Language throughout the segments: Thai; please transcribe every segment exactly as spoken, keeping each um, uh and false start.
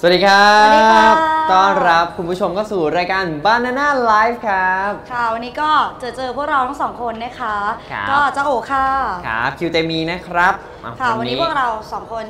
สวัสดีครับต้อนรับคุณผู้ชมเข้าสู่รายการ Banana Live ครับค่ะวันนี้ก็เจอเจอพวกเราทั้งสองคนนะคะก็จะโอค่ะครับคิวเตมีนะครับค่ะวันนี้พวกเราสองคน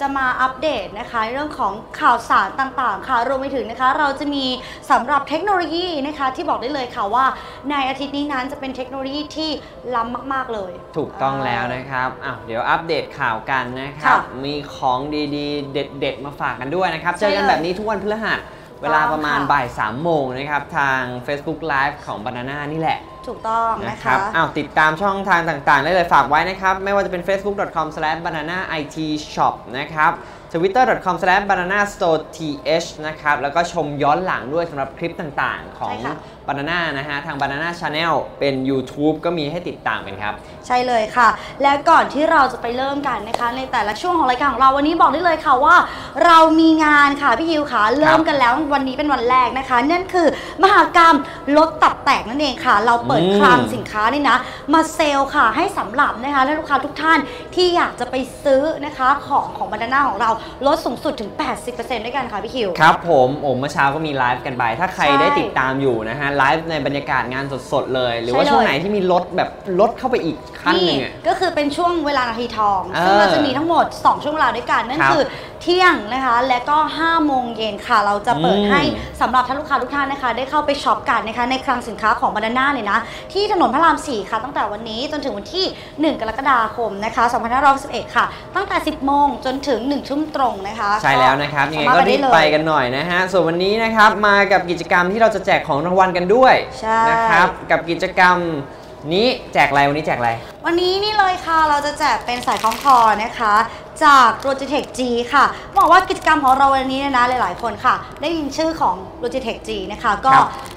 จะมาอัปเดตนะคะในเรื่องของข่าวสารต่างๆค่ะรวมไปถึงนะคะเราจะมีสำหรับเทคโนโลยีนะคะที่บอกได้เลยค่ะว่าในอาทิตย์นี้นั้นจะเป็นเทคโนโลยีที่ล้ำมากๆเลยถูกต้องแล้วนะครับอ้าวเดี๋ยวอัปเดตข่าวกันนะครับมีของดีๆเด็ดๆมาฝากกันด้วยนะครับเจอกันแบบนี้ทุกวันพฤหัสเวลาประมาณบ่ายสามโมงนะครับทาง Facebook Live ของ BaNANA นี่แหละถูกต้องนะคะอ้าวติดตามช่องทางต่างๆได้เลยฝากไว้นะครับไม่ว่าจะเป็น เฟซบุ๊ก ดอท คอม สแลช bananaitshop นะครับ ทวิตเตอร์ ดอท คอม สแลช bananastoreth นะครับแล้วก็ชมย้อนหลังด้วยสำหรับคลิปต่างๆของ BaNANA นะฮะทาง BaNANA Channel เป็น YouTube ก็มีให้ติดตามกันครับใช่เลยค่ะและก่อนที่เราจะไปเริ่มกันนะคะในแต่ละช่วงของรายการของเราวันนี้บอกได้เลยค่ะว่าเรามีงานค่ะพี่ยิวค่ะเริ่มกันแล้ววันนี้เป็นวันแรกนะคะนั่นคือมหกรรมลดตับแตกนั่นเองค่ะเราเปิดคลังสินค้านี่นะมาเซลล์ค่ะให้สำหรับนะคะและลูกค้าทุกท่านที่อยากจะไปซื้อนะคะของของ BaNANA ของเราลดสูงสุดถึง แปดสิบเปอร์เซ็นต์ ด้วยกันค่ะพี่คิวครับผมโอ้เมื่อเช้าก็มีไลฟ์กันไปถ้าใครได้ติดตามอยู่นะฮะไลฟ์ในบรรยากาศงานสดๆเลยหรือว่าช่วงไหนที่มีลดแบบลดเข้าไปอีกขั้นนึงก็คือเป็นช่วงเวลานาทีทองซึ่งเราจะมีทั้งหมดสองช่วงเวลาด้วยกันนั่นคือเที่ยงนะคะและก็ห้าโมงเย็นค่ะเราจะเปิดให้สำหรับท่านลูกค้าทุกท่านนะคะได้เข้าไปช็อปกันนะคะในคลังสินค้าของ BaNANA เนี่ยนะที่ถนนพระรามสี่ค่ะตั้งแต่วันนี้จนถึงวันที่หนึ่งกรกฎาคมนะคะสองพันห้าร้อยสิบเอ็ดค่ะตั้งแต่สิบโมงจนถึงหนึ่งทุ่มตรงนะคะใช่แล้วนะครับยังไงก็รีบไปกันหน่อยนะฮะส่วนวันนี้นะครับมากับกิจกรรมที่เราจะแจกของรางวัลกันด้วยนะครับกับกิจกรรมนี้แจกอะไรวันนี้แจกอะไรวันนี้นี่เลยค่ะเราจะแจกเป็นสายคล้องคอนะคะจาก Logitech G ค่ะบอกว่ากิจกรรมของเราวันนี้นะหลายๆคนค่ะได้ยินชื่อของ Logitech G นะคะก็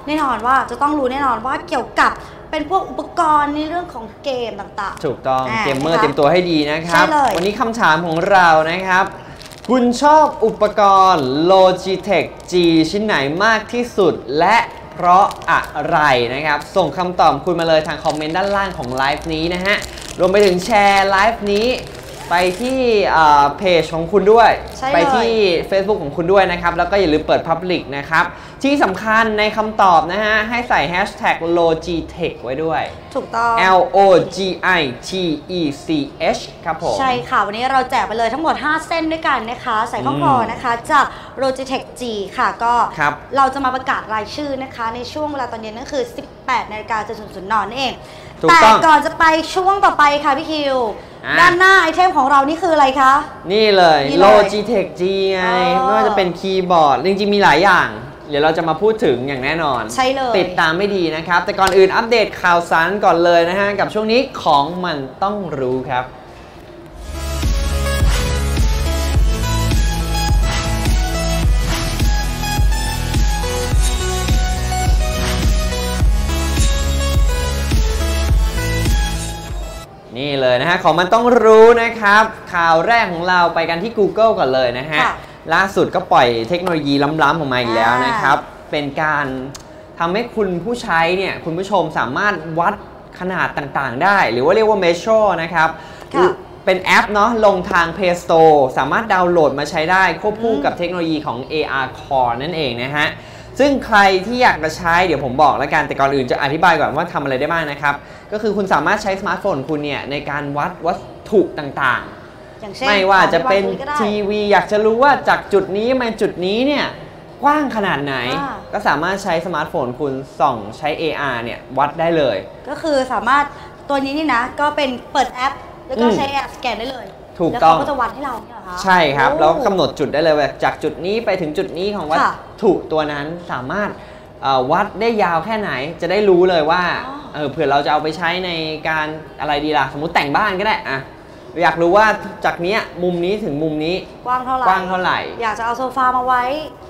แน่นอนว่าจะต้องรู้แน่นอนว่าเกี่ยวกับเป็นพวกอุปกรณ์ในเรื่องของเกมต่างๆถูกต้องเกมเมอร์เตรียมตัวให้ดีนะครับวันนี้คำถามของเรานะครับคุณชอบอุปกรณ์ Logitech G ชิ้นไหนมากที่สุดและเพราะอะไรนะครับส่งคำตอบคุณมาเลยทางคอมเมนต์ด้านล่างของไลฟ์นี้นะฮะรวมไปถึงแชร์ไลฟ์นี้ไปที่เพจของคุณด้วยไปที่ Facebook ของคุณด้วยนะครับแล้วก็อย่าลืมเปิด Public นะครับที่สำคัญในคำตอบนะฮะให้ใส่ Hashtag Logitech ไว้ด้วยถูกต้อง แอล โอ จี ไอ ที อี ซี เอช ครับผมใช่ค่ะวันนี้เราแจกไปเลยทั้งหมดห้าเส้นด้วยกันนะคะใส่ข้อคอนะคะจาก Logitech G ค่ะก็เราจะมาประกาศรายชื่อนะคะในช่วงเวลาตอนเย็นนั่นคือ สิบแปดนาฬิกาจนถึง ศูนย์ นนั่นเองแต่ก่อนจะไปช่วงต่อไปค่ะพี่คิวด้านหน้าไอเทมของเรานี่คืออะไรคะนี่เลย Logitech G ไงไม่ว่าจะเป็นคีย์บอร์ดจริงๆมีหลายอย่างเดี๋ยวเราจะมาพูดถึงอย่างแน่นอนใช่เลยติดตามไม่ดีนะครับแต่ก่อนอื่นอัปเดตข่าวสารก่อนเลยนะฮะกับช่วงนี้ของมันต้องรู้ครับนี่เลยนะฮะของมันต้องรู้นะครับข่าวแรกของเราไปกันที่ Google ก่อนเลยนะฮะล่าสุดก็ปล่อยเทคโนโลยีล้ำๆออกมาอีกแล้วนะครับเป็นการทำให้คุณผู้ใช้เนี่ยคุณผู้ชมสามารถวัดขนาดต่างๆได้หรือว่าเรียกว่า Measure นะครับเป็นแอปเนาะลงทาง Play Store สามารถดาวน์โหลดมาใช้ได้ควบคู่กับเทคโนโลยีของ เอ อาร์ คอร์ นั่นเองนะฮะซึ่งใครที่อยากจะใช้เดี๋ยวผมบอกแล้วกันแต่ก่อนอื่นจะอธิบายก่อนว่าทำอะไรได้บ้างนะครับก็คือคุณสามารถใช้สมาร์ทโฟนคุณเนี่ยในการวัดวัตถุต่างๆไม่ว่าจะเป็นทีวีอยากจะรู้ว่าจากจุดนี้มาจุดนี้เนี่ยกว้างขนาดไหนก็สามารถใช้สมาร์ทโฟนคุณส่องใช้ เอ อาร์ เนี่ยวัดได้เลยก็คือสามารถตัวนี้นี่นะก็เป็นเปิดแอปแล้วก็ใช้แอปสแกนได้เลยถูกต้องก็จะวัดให้เราเนี่ยเหรอคะใช่ครับแล้วกำหนดจุดได้เลยจากจุดนี้ไปถึงจุดนี้ของวัตถุตัวนั้นสามารถวัดได้ยาวแค่ไหนจะได้รู้เลยว่าเออเผื่อเราจะเอาไปใช้ในการอะไรดีล่ะสมมติแต่งบ้านก็ได้อะอยากรู้ว่าจากเนี้ยมุมนี้ถึงมุมนี้กว้างเท่าไหร่กว้างเท่าไหร่อยากจะเอาโซฟามาไว้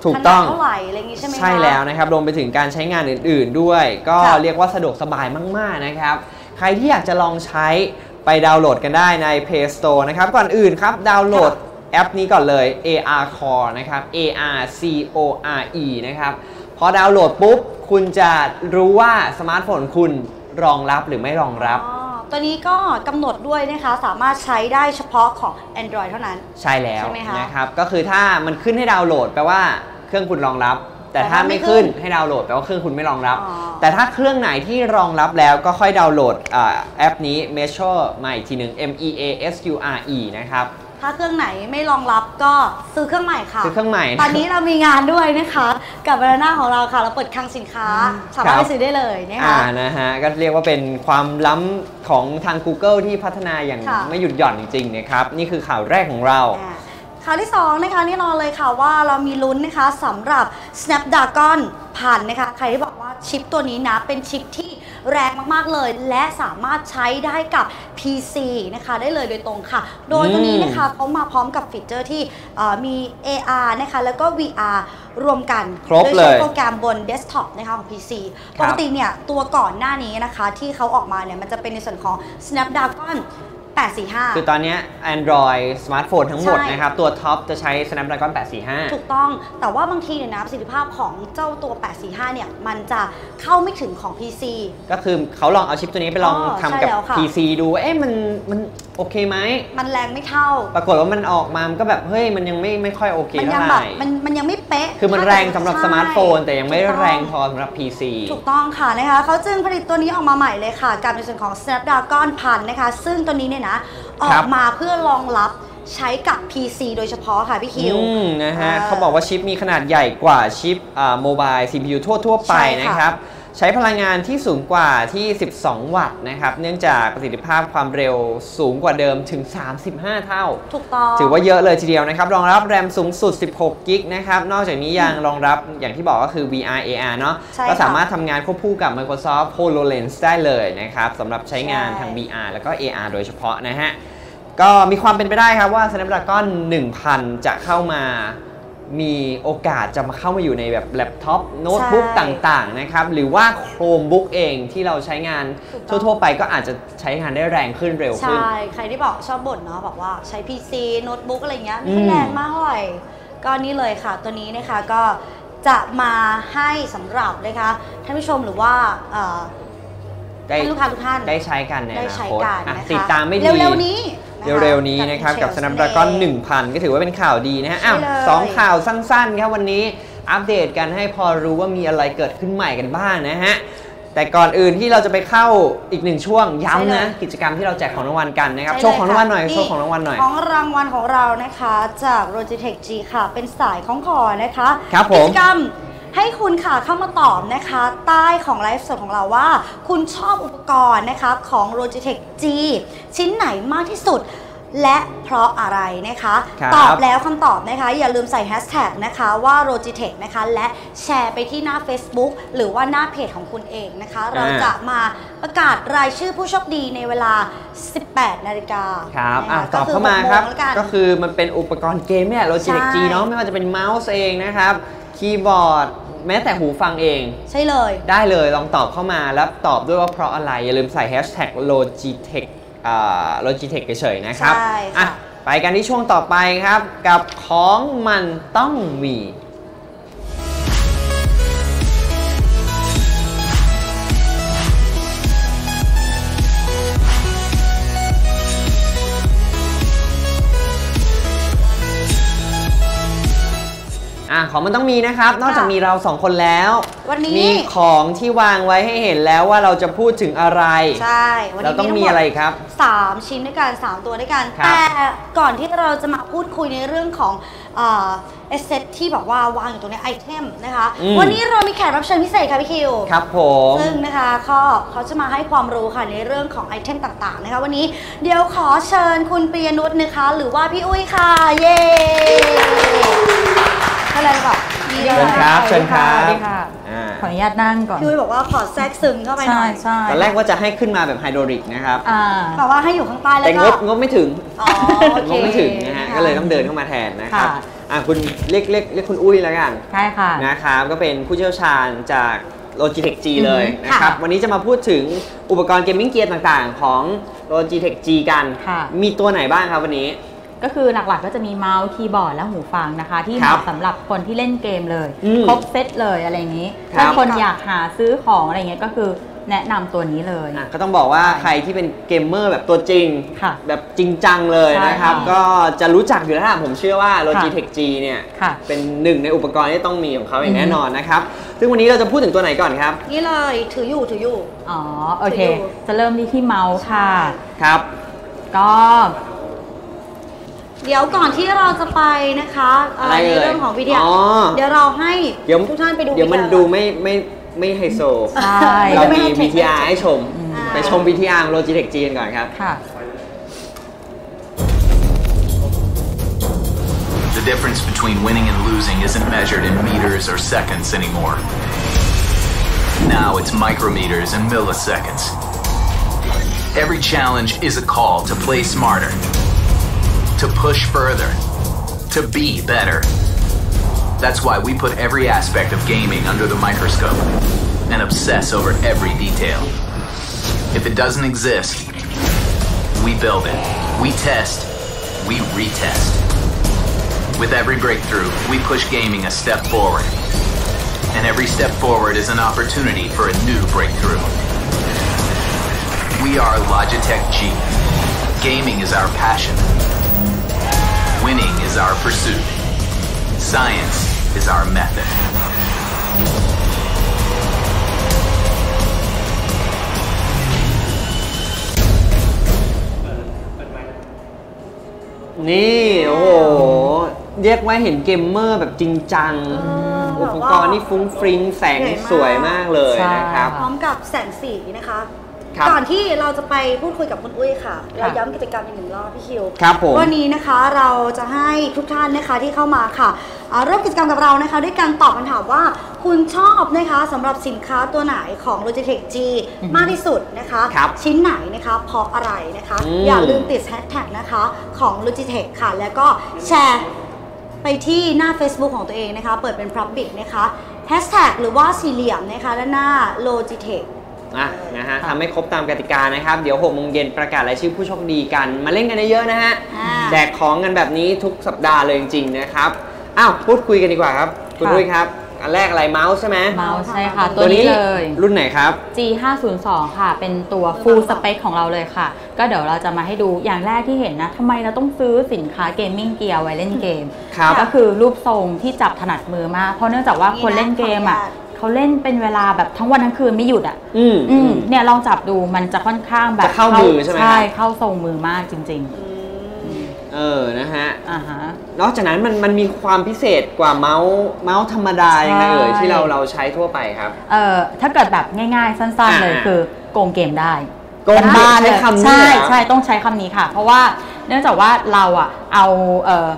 ถูกต้องเท่าไหร่อะไรอย่างงี้ใช่ไหมใช่แล้วนะครับรวมไปถึงการใช้งานอื่นๆด้วยก็เรียกว่าสะดวกสบายมากๆนะครับใครที่อยากจะลองใช้ไปดาวน์โหลดกันได้ใน Play Store นะครับก่อนอื่นครับดาวน์โหลดแอปนี้ก่อนเลย เอ อาร์ คอร์ นะครับ เอ อาร์ ซี โอ อาร์ อี นะครับพอดาวน์โหลดปุ๊บคุณจะรู้ว่าสมาร์ทโฟนคุณรองรับหรือไม่รองรับ ตัวนี้ก็กำหนดด้วยนะคะสามารถใช้ได้เฉพาะของ Android เท่านั้นใช่แล้วนะครับก็คือถ้ามันขึ้นให้ดาวน์โหลดแปลว่าเครื่องคุณรองรับแต่ถ้าไม่ขึ้นให้ดาวน์โหลดแปลว่าเครื่องคุณไม่รองรับแต่ถ้าเครื่องไหนที่รองรับแล้วก็ค่อยดาวน์โหลดแอปนี้ Measure มาอีกทีหนึ่ง M E A S U R E นะครับถ้าเครื่องไหนไม่รองรับก็ซื้อเครื่องใหม่ค่ะซื้อเครื่องใหม่ตอนนี้เรามีงานด้วยนะคะกับ BaNANA ของเราค่ะเราเปิดคลังสินค้าสามารถไปซื้อได้เลยนะคะนะฮะก็เรียกว่าเป็นความล้ำของทาง Google ที่พัฒนาอย่างไม่หยุดหย่อนจริงๆนะครับนี่คือข่าวแรกของเราข่าวที่สองนะคะนี่นอนเลยค่ะว่าเรามีลุ้นนะคะสำหรับ Snapdragon หนึ่งพันนะคะใครที่บอกว่าชิปตัวนี้นะเป็นชิปที่แรงมากๆเลยและสามารถใช้ได้กับ พี ซี นะคะได้เลยโดยตรงค่ะโดยตัวนี้นะคะเขามาพร้อมกับฟีเจอร์ที่มี เอ อาร์ นะคะแล้วก็ วี อาร์ รวมกันโดยใช้โปรแกรมบนเดสก์ท็อปนะคะของ พี ซี ปกติเนี่ยตัวก่อนหน้านี้นะคะที่เขาออกมาเนี่ยมันจะเป็นในส่วนของ Snapdragonคือตอนนี้ Android สมาร์ทโฟนทั้งหมดนะครับตัวท็อปจะใช้ Snapdragon แปดสี่ห้าถูกต้องแต่ว่าบางทีเนี่ยนะประสิทธิภาพของเจ้าตัวแปดสี่ห้าเนี่ยมันจะเข้าไม่ถึงของ พี ซี ก็คือเขาลองเอาชิปตัวนี้ไปลองทำกับ พี ซี ดูเอ๊ะมันมันโอเคไหมมันแรงไม่เท่าปรากฏว่ามันออกมามันก็แบบเฮ้ยมันยังไม่ไม่ค่อยโอเคเท่าไหร่มันมันยังไม่เป๊ะคือมันแรงสำหรับสมาร์ทโฟนแต่ยังไม่แรงพอสำหรับ พี ซี ถูกต้องค่ะนะคะเขาจึงผลิตตัวนี้ออกมาใหม่เลยค่ะกับในส่วนของ Snapdragon หนึ่งพันนะคะซึ่งตัวนี้เนี่ยนะออกมาเพื่อรองรับใช้กับ พี ซี โดยเฉพาะค่ะพี่คิวนะฮะเขาบอกว่าชิปมีขนาดใหญ่กว่าชิปโมบาย ซี พี ยู ทั่วๆไปนะครับใช้พลังงานที่สูงกว่าที่สิบสองวัตต์นะครับเนื่องจากประสิทธิภาพความเร็วสูงกว่าเดิมถึงสามสิบห้าเท่าถูกต้องถือว่าเยอะเลยทีเดียวนะครับรองรับแรมสูงสุดสิบหกกิกะไบต์นะครับนอกจากนี้ยังรองรับอย่างที่บอกก็คือ วี อาร์ เอ อาร์ เนาะก็สามารถทำงานควบคู่กับ Microsoft Hololens ได้เลยนะครับสำหรับใช้งานทาง วี อาร์ แล้วก็ เอ อาร์ โดยเฉพาะนะฮะก็มีความเป็นไปได้ครับว่า Snapdragon หนึ่งพัน จะเข้ามามีโอกาสจะมาเข้ามาอยู่ในแบบแล็ปท็อปโน้ตบุ๊กต่างๆนะครับหรือว่า Chromebook เองที่เราใช้งานทั่วๆไปก็อาจจะใช้งานได้แรงขึ้นเร็วขึ้นใช่ใครที่บอกชอบบ่นเนาะบอกว่าใช้ พี ซี โน้ตบุ๊กอะไรเงี้ยไม่แรงมากเลยก็นี่เลยค่ะตัวนี้นะคะก็จะมาให้สำหรับนะคะท่านผู้ชมหรือว่าได้ลูกค้าทุกท่านได้ใช้กันในอนาคตติดตามไม่ดีเร็วๆนี้เร็วๆนี้นะครับกับ Snapdragon หนึ่งพัน ก็ถือว่าเป็นข่าวดีนะฮะอ้าวสองข่าวสั้นๆครับวันนี้อัปเดตกันให้พอรู้ว่ามีอะไรเกิดขึ้นใหม่กันบ้างนะฮะแต่ก่อนอื่นที่เราจะไปเข้าอีกหนึ่งช่วงย้ำนะกิจกรรมที่เราแจกของรางวัลกันนะครับโชว์ของรางวัลหน่อยโชว์ของรางวัลหน่อยของรางวัลของเรานะคะจาก Logitech G ค่ะเป็นสายของขอนะคะกิจกรรมให้คุณค่ะเข้ามาตอบนะคะใต้ของไลฟ์สดของเราว่าคุณชอบอุปกรณ์นะคะของ Logitech G ชิ้นไหนมากที่สุดและเพราะอะไรนะคะตอบแล้วคำตอบนะคะอย่าลืมใส่แฮชแท็กนะคะว่า Logitech นะคะและแชร์ไปที่หน้า Facebook หรือว่าหน้าเพจของคุณเองนะคะเราจะมาประกาศรายชื่อผู้โชคดีในเวลา สิบแปดนาฬิกาครับตอบเข้ามาครับก็คือมันเป็นอุปกรณ์เกมเนี่ย Logitech G เนาะไม่ว่าจะเป็นเมาส์เองนะครับคีย์บอร์ดแม้แต่หูฟังเองใช่เลยได้เลยลองตอบเข้ามาแล้วตอบด้วยว่าเพราะอะไรอย่าลืมใส่ hashtag Logitech อ่า Logitech เฉยๆนะครับใช่ค่ะไปกันที่ช่วงต่อไปครับกับของมันต้องมีอ่ะของมันต้องมีนะครับนอกจากมีเราสองคนแล้ววันนี้มีของที่วางไว้ให้เห็นแล้วว่าเราจะพูดถึงอะไรใช่วันนี้เราต้องมีอะไรครับสามชิ้นด้วยกันสามตัวด้วยกันแต่ก่อนที่เราจะมาพูดคุยในเรื่องของเอ่อเอสเซทที่บอกว่าวางอยู่ตรงนี้ไอเทมนะคะวันนี้เรามีแขกรับเชิญพิเศษค่ะพี่คิวครับผมซึ่งนะคะก็เขาจะมาให้ความรู้ค่ะในเรื่องของไอเทมต่างๆนะคะวันนี้เดี๋ยวขอเชิญคุณปริยนุชนะคะหรือว่าพี่อุ้ยค่ะเย้อะไรแบบดีเลยครับเชิญครับขออนุญาตนั่งก่อนพี่อุ้ยบอกว่าขอแทรกซึมเข้าไปหน่อยตอนแรกว่าจะให้ขึ้นมาแบบไฮดรอลิกนะครับแต่ว่าให้อยู่ข้างใต้แล้วก็งบไม่ถึงงบไม่ถึงนะฮะก็เลยต้องเดินเข้ามาแทนนะครับคุณเรียกเรียกเรียกคุณอุ้ยแล้วกันใช่ค่ะนะครับก็เป็นผู้เชี่ยวชาญจาก Logitech G เลยนะครับวันนี้จะมาพูดถึงอุปกรณ์เกมมิ่งเกียร์ต่างๆของ Logitech G กันมีตัวไหนบ้างครับวันนี้ก็คือหลักๆ ก็จะมีเมาส์คีย์บอร์ดและหูฟังนะคะที่เหมาะสำหรับคนที่เล่นเกมเลยครบเซตเลยอะไรอย่างนี้ถ้าคนอยากหาซื้อของอะไรเงี้ยก็คือ แนะนำตัวนี้เลยก็ต้องบอกว่าใครที่เป็นเกมเมอร์แบบตัวจริงแบบจริงจังเลยนะครับก็จะรู้จักอยู่แล้วผมเชื่อว่า Logitech G เนี่ยเป็นหนึ่งในอุปกรณ์ที่ต้องมีของเขาอย่างแน่นอนนะครับซึ่งวันนี้เราจะพูดถึงตัวไหนก่อนครับนี่เลยถืออยู่ถืออยู่อ๋อโอเคจะเริ่มที่เมาส์ค่ะครับก็เดี๋ยวก่อนที่เราจะไปนะคะในเรื่องของวิดีโอเดี๋ยวเราให้ทุกท่านไปดูเดี๋ยวมันดูไม่ไม่ไม่ไฮโซเรามี วี ที อาร์ ให้ชมไปชม วี ที อาร์ ของ Logitech G ก่อนครับ The difference between winning and losing isn't measured in meters or seconds anymore. Now it's micrometers and milliseconds. Every challenge is a call to play smarter, to push further, to be better.That's why we put every aspect of gaming under the microscope and obsess over every detail. If it doesn't exist, we build it. We test. We retest. With every breakthrough, we push gaming a step forward. And every step forward is an opportunity for a new breakthrough. We are Logitech G. Gaming is our passion. Winning is our pursuit.Science is our method. นี่โอ้โหเรียกว่าเห็นเกมเมอร์แบบจริงจังอุปกรณ์นี่ฟุ้งฟริ้งแสงสวยมากเลยนะครับพร้อมกับแสงสีนะคะก่อนที่เราจะไปพูดคุยกับคุณอุ้ยค่ะเราย้ำกิจกรรมอีกหนึ่งรอบพี่คิววันนี้นะคะเราจะให้ทุกท่านนะคะที่เข้ามาค่ะเริ่มกิจกรรมกับเรานะคะด้วยการตอบคำถามว่าคุณชอบนะคะสำหรับสินค้าตัวไหนของ Logitech G มากที่สุดนะคะชิ้นไหนนะคะเพราะอะไรนะคะอย่าลืมติดแฮชแท็กนะคะของ Logitech ค่ะแล้วก็แชร์ไปที่หน้า Facebook ของตัวเองนะคะเปิดเป็น Public นะคะแฮชแท็กหรือว่าสี่เหลี่ยมนะคะและหน้า Logitechนะนะฮะทำให้ครบตามกติกานะครับเดี๋ยวหกโมงเย็นประกาศรายชื่อผู้โชคดีกันมาเล่นกันเยอะๆนะฮะแจกของกันแบบนี้ทุกสัปดาห์เลยจริงๆนะครับอ้าวพูดคุยกันดีกว่าครับคุณด้วยครับอันแรกอะไรเมาส์ใช่ไหมเมาส์ใช่ค่ะตัวนี้เลยรุ่นไหนครับ จี ห้าศูนย์สอง ค่ะเป็นตัว full spec ของเราเลยค่ะก็เดี๋ยวเราจะมาให้ดูอย่างแรกที่เห็นนะทำไมเราต้องซื้อสินค้าเกมมิ่งเกียร์ไว้เล่นเกมก็คือรูปทรงที่จับถนัดมือมากเพราะเนื่องจากว่าคนเล่นเกมอ่ะเขาเล่นเป็นเวลาแบบทั้งวันทั้งคืนไม่หยุดอ่ะอืมอืมเนี่ยลองจับดูมันจะค่อนข้างแบบเข้ามือใช่ไหมใช่เข้าทรงมือมากจริงๆเออนะฮะอ่าฮะนอกจากนั้นมันมันมีความพิเศษกว่าเมาส์เมาส์ธรรมดาอย่างไรเอ่ยที่เราเราใช้ทั่วไปครับเออถ้าเกิดแบบง่ายๆสั้นๆเลยคือโกงเกมได้โกงบ้าใช้คำนี้ใช่ใช่ต้องใช้คำนี้ค่ะเพราะว่าเนื่องจากว่าเราอ่ะเอาเออ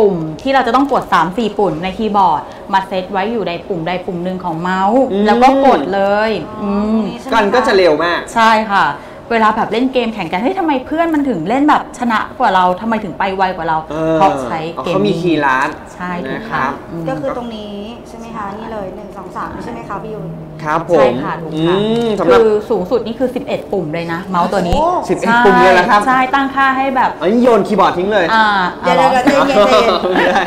ปุ่มที่เราจะต้องกด สามสี่ ปุ่มในคีย์บอร์ดมาเซตไว้อยู่ในปุ่มใดปุ่มหนึ่งของเมาส์แล้วก็กดเลยกันก็จะเร็วมากใช่ค่ะเวลาแบบเล่นเกมแข่งกันเฮ้ยทำไมเพื่อนมันถึงเล่นแบบชนะกว่าเราทำไมถึงไปไวกว่าเราเพราะใช้เกมเขามีคีย์ลัดใช่นะครับก็คือตรงนี้ใช่ไหมคะนี่เลยหนึ่ง สอง สามใช่ไหมคะพี่ยุ้ยครับผมใช่ค่ะถูกค่ะคือสูงสุดนี่คือสิบเอ็ดปุ่มเลยนะเมาส์ตัวนี้สิบเอ็ดปุ่มเลยนะครับใช่ตั้งค่าให้แบบอ๋อโยนคีย์บอร์ดทิ้งเลยอ่าเดี๋ยวๆๆไม่ได้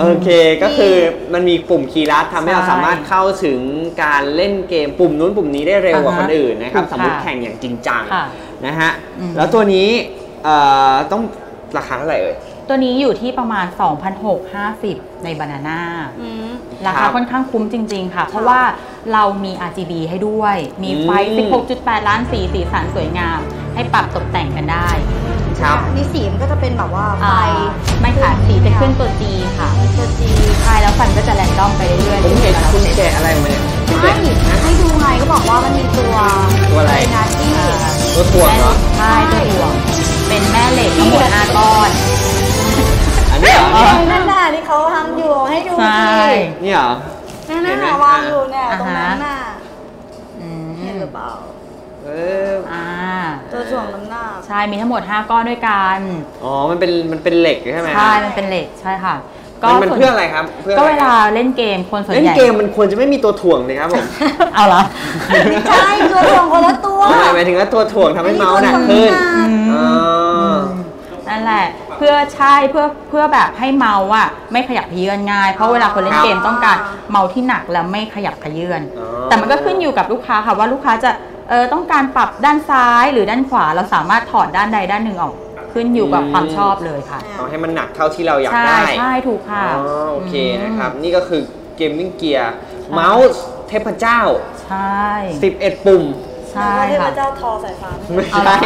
โอเคก็คือมันมีปุ่มคีย์ลัดทำให้เราสามารถเข้าถึงการเล่นเกมปุ่มนู้นปุ่มนี้ได้เร็วกว่าคนอื่นนะครับสมมติแข่งอย่างจริงจังนะฮะแล้วตัวนี้ต้องราคาเท่าไหร่เอ่ยตัวนี้อยู่ที่ประมาณ สองพันหกร้อยห้าสิบ ใน Banana ราคาค่อนข้างคุ้มจริงๆค่ะเพราะว่าเรามี อาร์ จี บี ให้ด้วยมีไฟ สิบหกจุดแปด ล้านสีสีสันสวยงามให้ปรับตกแต่งกันได้นี่สีมันก็จะเป็นแบบว่าไฟไม่ค่ะสีจะขึ้นตัว G ค่ะตัว G ใช่แล้วฟันก็จะแรนดอมไปเรื่อยๆคุณเห็นคุณแกะอะไรมาเนี่ยใช่ให้ดูไงก็บอกว่ามันมีตัวตัวอะไรนะที่ตัวถ่วงเนาะใช่ตัวถ่วงเป็นแม่เหล็กทั้งหมดห้าก้อนอันนี้เหรอนั่นแหละที่เขาทำอยู่ให้ดูสินี่เหรอนั่นน่ะวางอยู่เนี่ยตรงนั้นน่ะเห็นหรือเปล่าตัวถ่วงน้ำหนักใช่มีทั้งหมดห้าก้อนด้วยกันอ๋อมันเป็นมันเป็นเหล็กใช่ไหมใช่มันเป็นเหล็กใช่ค่ะก็มันเพื่ออะไรครับก็เวลาเล่นเกมคนส่วนใหญ่เล่นเกมมันควรจะไม่มีตัวถ่วงเลยครับผมเอาเหรอไม่ใช่ตัวถ่วงคนละตัวหมายถึงว่าตัวถ่วงทำให้เมาส์หนักขึ้นนั่นแหละ เพื่อใช่เพื่อเพื่อแบบให้เมาส์อ่ะไม่ขยับขยื่นง่ายเพราะเวลาคนเล่นเกมต้องการเมาส์ที่หนักและไม่ขยับขยื่นแต่มันก็ขึ้นอยู่กับลูกค้าค่ะว่าลูกค้าจะเออต้องการปรับด้านซ้ายหรือด้านขวาเราสามารถถอดด้านใดด้านหนึ่งออกขึ้นอยู่กับความชอบเลยค่ะเอาให้มันหนักเท่าที่เราอยากได้ใช่ถูกค่ะอ๋อโอเคนะครับนี่ก็คือเกมมิ่งเกียร์เมาส์เทพเจ้าใช่สิบเอ็ดปุ่มใช่ค่ะเทพเจ้าทอสายฟ้าไม่ใช่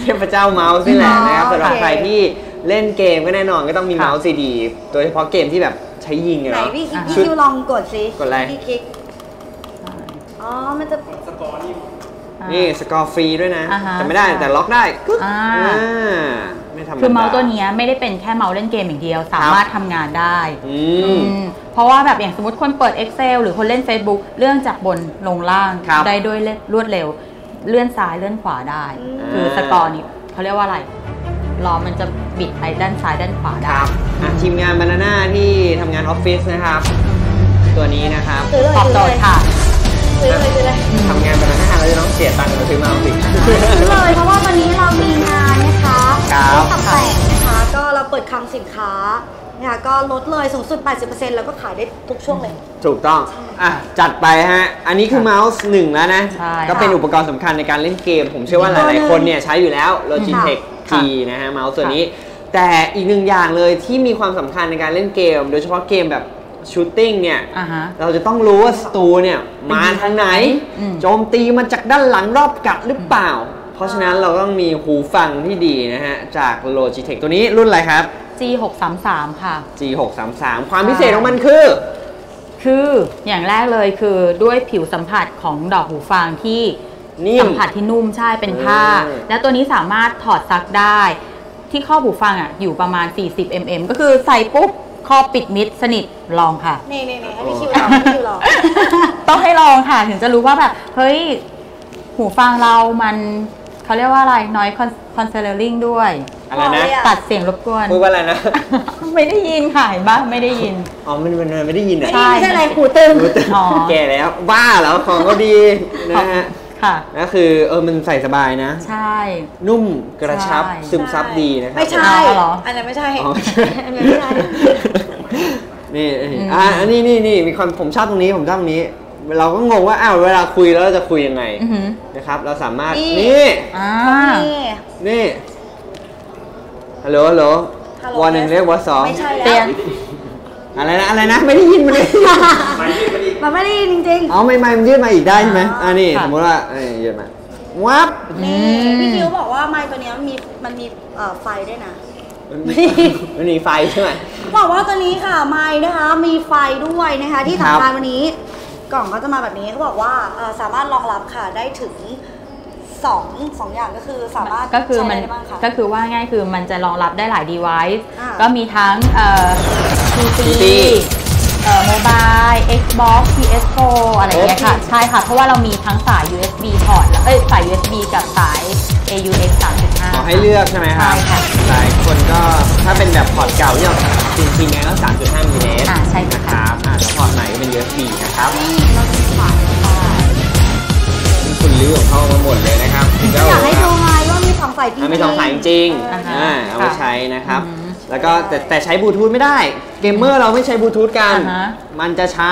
เทพเจ้าเมาส์นี่แหละนะครับสำหรับใครที่เล่นเกมก็แน่นอนก็ต้องมีเมาส์ซีดีโดยเฉพาะเกมที่แบบใช้ยิงเหรอพี่คิวลองกดซิกดอะไรพี่คิกอ๋อมันจะสกอร์นี่นี่สกอร์ฟรีด้วยนะแต่ไม่ได้แต่ล็อกได้คือเมาส์ตัวนี้ไม่ได้เป็นแค่เมาส์เล่นเกมอย่างเดียวสามารถทำงานได้เพราะว่าแบบอย่างสมมติคนเปิด Excel หรือคนเล่น Facebook เลื่อนจากบนลงล่างได้ด้วยรวดเร็วเลื่อนซ้ายเลื่อนขวาได้คือสกอร์นี่เขาเรียกว่าอะไรล้อมันจะบิดไปด้านซ้ายด้านขวาได้ทีมงาน Banana ที่ทำงานออฟฟิศนะครับตัวนี้นะครับตอบโจทย์ค่ะทำงาน Banana แล้วจะต้องเสียตังค์มาซื้อเมาส์อีกเลยเพราะว่าวันนี้เรามีงานนะคะรถตัดแต่งนะคะก็เราเปิดคลังสินค้าเนี่ยก็ลดเลยสูงสุด แปดสิบเปอร์เซ็นต์ แล้วก็ขายได้ทุกช่วงเลยถูกต้องอ่ะจัดไปฮะอันนี้คือเมาส์หนึ่งแล้วนะก็เป็นอุปกรณ์สำคัญในการเล่นเกมผมเชื่อว่าหลายๆคนเนี่ยใช้อยู่แล้ว Logitech G นะฮะเมาส์ตัวนี้แต่อีกหนึ่งอย่างเลยที่มีความสำคัญในการเล่นเกมโดยเฉพาะเกมแบบชูตติ้งเนี่ยเราจะต้องรู้ว่าศัตรูเนี่ยมาทางไหนโจมตีมาจากด้านหลังรอบกัดหรือเปล่าเพราะฉะนั้นเราต้องมีหูฟังที่ดีนะฮะจาก Logitech ตัวนี้รุ่นอะไรครับ จี หกสามสาม ค่ะ จี หกสามสาม ความพิเศษของมันคือคืออย่างแรกเลยคือด้วยผิวสัมผัสของดอกหูฟังที่สัมผัสที่นุ่มใช่เป็นผ้าและตัวนี้สามารถถอดซักได้ที่ข้อหูฟังอ่ะอยู่ประมาณสี่สิบมิลลิเมตรก็คือใส่ปุ๊บคอปิดมิดสนิทลองค่ะนี่นี่นี่ให้พี่คิวลองให้คิวลองต้องให้ลองค่ะถึงจะรู้ว่าแบบเฮ้ยหูฟังเรามันเขาเรียกว่าอะไรน้อยคอนเซลลิ่งด้วยอะไรนะตัดเสียงรบกวนพูดว่าอะไรนะไม่ได้ยินค่ะเห็นปะไม่ได้ยินอ๋อมันมันไม่ได้ยินใช่ไม่ใช่อะไรหูตึงอ๋อแก่แล้วบ้าแล้วของก็ดีนะฮะค่ะนั่นคือเออมันใส่สบายนะใช่นุ่มกระชับซึมซับดีนะครับไม่ใช่หรออันนั้นไม่ใช่อันนั้นไม่ใช่นี่อ่านี่นี่นี่มีความผมชอบตรงนี้ผมชอบตรงนี้เราก็งงว่าอ้าวเวลาคุยแล้วเราจะคุยยังไงนะครับเราสามารถนี่นี่ฮัลโหลฮัลโหลวันหนึ่งเรียกวันสองเตียนอะไรนะอะไรนะไม่ได้ยินมันเลยมันไม่ได้ยินจริงๆอ๋อไม่ไม่มันยืดมาอีกได้ใช่ไหมอ่านี่สมมติว่านี่ยืดมาวับนี่พี่คิวบอกว่าไมค์ตัวนี้มันมีมันมีไฟด้วยนะมันมีไฟใช่ไหมบอกว่าตัวนี้ค่ะไมค์นะคะมีไฟด้วยนะคะที่สำคัญวันนี้กล่องก็จะมาแบบนี้เขาบอกว่าสามารถรองรับค่ะได้ถึงสองอย่างก็คือสามารถก็คือมันก็คือว่าง่ายคือมันจะรองรับได้หลาย device ก็มีทั้งพี ซี mobile Xbox พี เอส โฟร์ อะไรอย่างเงี้ยค่ะใช่ค่ะเพราะว่าเรามีทั้งสาย ยู เอส บี port แล้วเอ้ยสาย ยู เอส บี กับสาย เอ ยู เอ็กซ์ สามสิบห้า ขอให้เลือกใช่ไหมครับใช่ค่ะหลายคนก็ถ้าเป็นแบบ port เก่าที่เราจริงๆไงก็ สามจุดห้ามิลลิเมตร อ่าใช่ครับอ่าแล้ว port ใหม่ก็เป็น ยู เอส บี นะครับนี่เราจะขวานคุณลื้อของเขามาหมดเลยนะครับอยากให้ดูไงว่ามีสองสายจริงมีสองสายจริงอ่าเอาไปใช้นะครับแล้วก็แต่แต่ใช้บลูทูธไม่ได้เกมเมอร์เราไม่ใช้บลูทูธกันมันจะช้า